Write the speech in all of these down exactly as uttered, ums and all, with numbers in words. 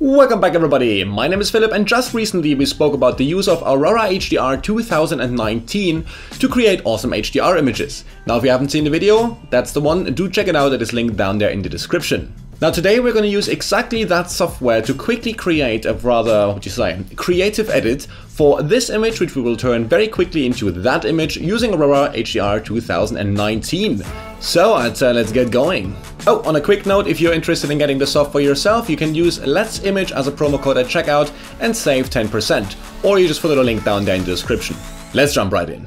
Welcome back everybody, my name is Philip and just recently we spoke about the use of Aurora H D R two thousand nineteen to create awesome H D R images. Now if you haven't seen the video, that's the one, do check it out, it is linked down there in the description. Now today we're going to use exactly that software to quickly create a rather, what you say, creative edit for this image, which we will turn very quickly into that image using Aurora H D R two thousand nineteen. So I'd uh, let's get going. Oh, on a quick note, if you're interested in getting the software yourself, you can use Let's Image as a promo code at checkout and save ten percent. Or you just follow the link down there in the description. Let's jump right in.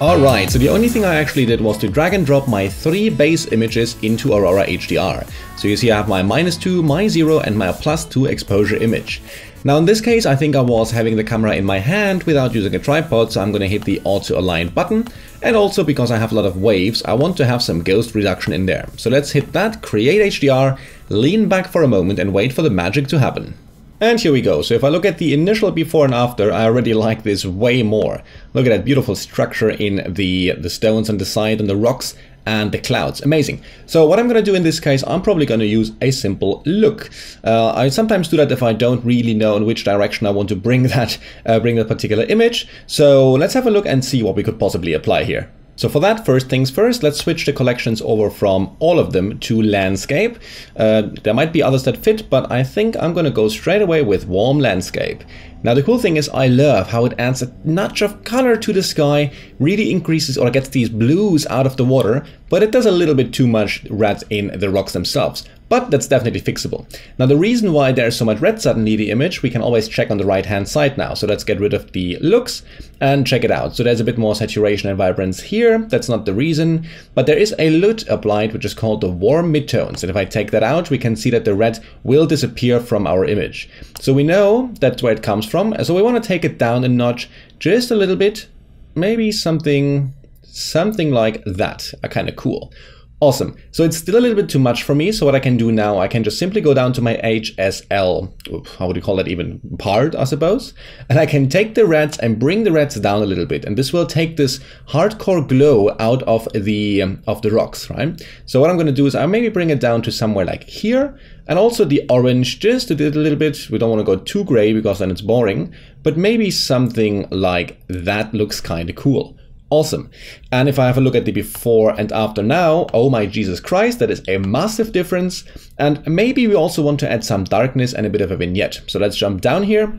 Alright, so the only thing I actually did was to drag and drop my three base images into Aurora H D R. So you see I have my minus two, my zero and my plus two exposure image. Now in this case I think I was having the camera in my hand without using a tripod, so I'm gonna hit the auto align button, and also because I have a lot of waves I want to have some ghost reduction in there. So let's hit that, create H D R, lean back for a moment and wait for the magic to happen. And here we go. So if I look at the initial before and after, I already like this way more. Look at that beautiful structure in the, the stones on the side and the rocks and the clouds. Amazing. So what I'm going to do in this case, I'm probably going to use a simple look. Uh, I sometimes do that if I don't really know in which direction I want to bring that, uh, bring that particular image. So let's have a look and see what we could possibly apply here. So for that, first things first, let's switch the collections over from all of them to landscape. Uh, there might be others that fit, but I think I'm going to go straight away with warm landscape. Now the cool thing is I love how it adds a notch of color to the sky, really increases or gets these blues out of the water, but it does a little bit too much red in the rocks themselves. But that's definitely fixable. Now the reason why there's so much red suddenly in the image, we can always check on the right hand side now. So let's get rid of the looks and check it out. So there's a bit more saturation and vibrance here. That's not the reason, but there is a L U T applied, which is called the warm midtones. And if I take that out, we can see that the red will disappear from our image. So we know that's where it comes from. So we want to take it down a notch just a little bit, maybe something, something like that, are kind of cool. Awesome. So it's still a little bit too much for me. So what I can do now, I can just simply go down to my H S L, oops, how would you call that even, part, I suppose. And I can take the reds and bring the reds down a little bit. And this will take this hardcore glow out of the, um, of the rocks, right? So what I'm going to do is I maybe bring it down to somewhere like here. And also the orange just a little bit. We don't want to go too gray because then it's boring. But maybe something like that looks kind of cool. Awesome. And if I have a look at the before and after now, oh my Jesus Christ, that is a massive difference. And maybe we also want to add some darkness and a bit of a vignette. So let's jump down here,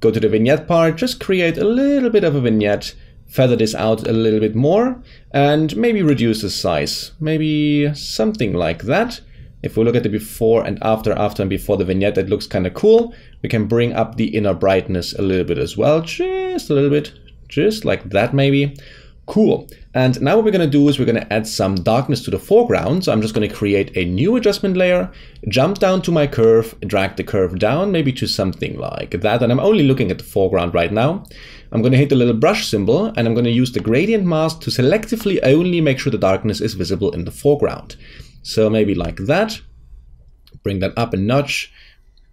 go to the vignette part, just create a little bit of a vignette, feather this out a little bit more, and maybe reduce the size, maybe something like that. If we look at the before and after, after and before the vignette, that looks kind of cool. We can bring up the inner brightness a little bit as well, just a little bit, just like that maybe. Cool. And now what we're going to do is we're going to add some darkness to the foreground. So I'm just going to create a new adjustment layer, jump down to my curve, drag the curve down maybe to something like that. And I'm only looking at the foreground right now. I'm going to hit the little brush symbol and I'm going to use the gradient mask to selectively only make sure the darkness is visible in the foreground. So maybe like that. Bring that up a notch.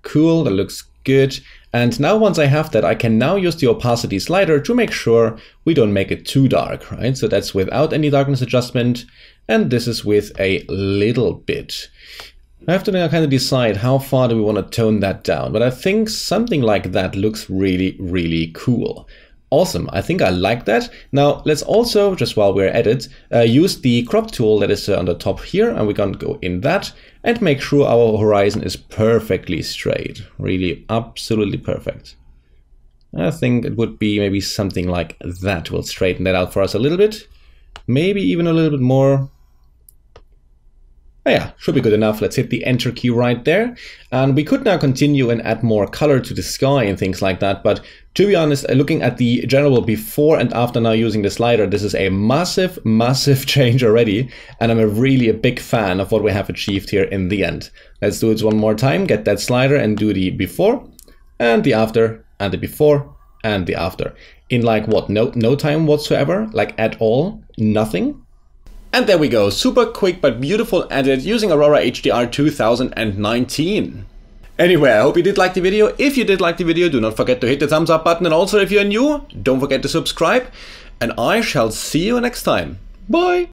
Cool. That looks good. And now once I have that, I can now use the opacity slider to make sure we don't make it too dark, right? So that's without any darkness adjustment. And this is with a little bit. I have to now kind of decide how far do we want to tone that down. But I think something like that looks really, really cool. Awesome. I think I like that. Now let's also, just while we're at it, uh, use the crop tool that is uh, on the top here, and we're going to go in that and make sure our horizon is perfectly straight. Really, absolutely perfect. I think it would be maybe something like that. We'll straighten that out for us a little bit. Maybe even a little bit more. Oh yeah, should be good enough. Let's hit the enter key right there. And we could now continue and add more color to the sky and things like that. But to be honest, looking at the general before and after now using the slider, this is a massive, massive change already. And I'm a really a big fan of what we have achieved here in the end. Let's do it one more time. Get that slider and do the before and the after and the before and the after. In like what? No, no time whatsoever, like at all, nothing. And there we go, super quick but beautiful edit using Aurora H D R two thousand nineteen. Anyway, I hope you did like the video. If you did like the video, do not forget to hit the thumbs up button, and also if you're new, don't forget to subscribe, and I shall see you next time. Bye!